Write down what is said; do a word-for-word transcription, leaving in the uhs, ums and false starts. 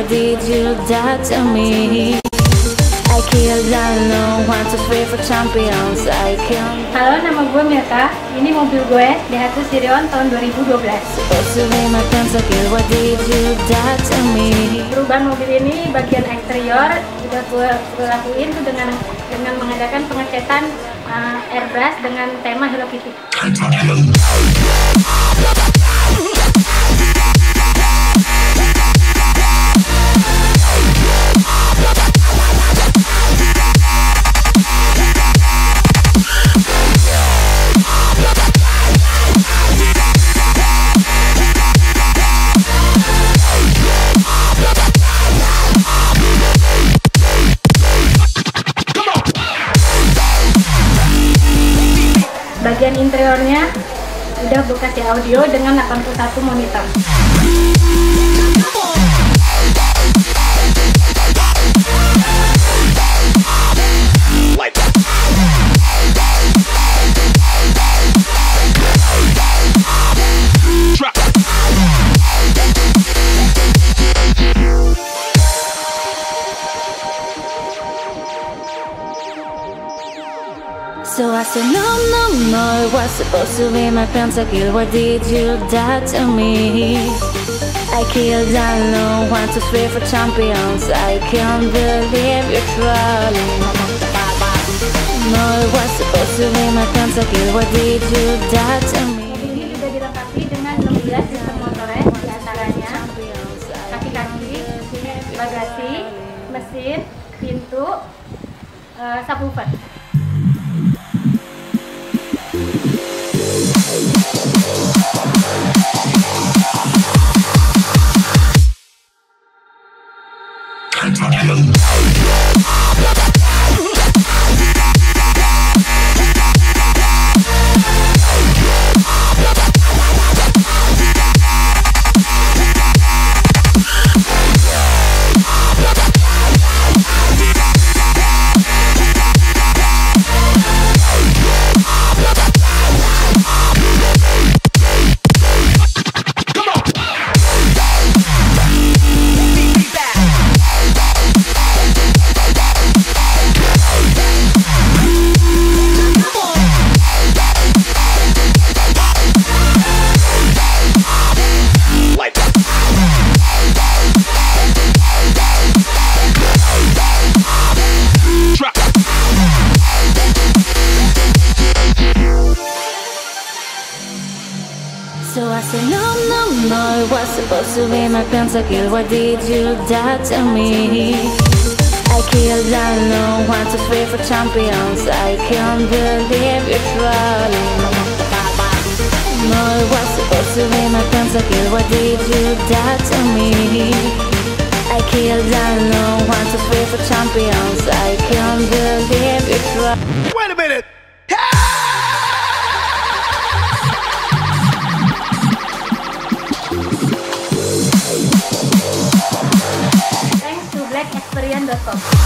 why did you do that to me? I killed down one, two, three for champions. I killed. Halo, nama gue Milka. Ini mobil gue Daihatsu Sirion tahun dua ribu dua belas. Perubahan mobil ini bagian eksterior juga gue lakuin tuh dengan dengan mengadakan pengecatan uh, airbrush dengan tema Hello Kitty. Bagian interiornya udah berkasih audio dengan delapan puluh satu monitor. So I said no, no, no, it was supposed to be my pentakill. Why did you do that to me? I killed alone, one, two, three for champions. I can't believe you're trolling. No, it was supposed to be my pentakill. Why did you do that to me? Mobil ini juga dilengkapi dengan enam belas sistem motornya, diantaranya kaki-kaki, bagasi, mesin, pintu, uh, subwoofer. So I said no, no, no, it was supposed to be my pentakill. Why did you do that to me? I killed alone, one, two, three for champions. I can't believe you're trolling. No, it was supposed to be my pentakill. Why did you do that to me? I killed alone, one, two, three for champions. I can't believe you're trolling. Wait a minute! Experience dot com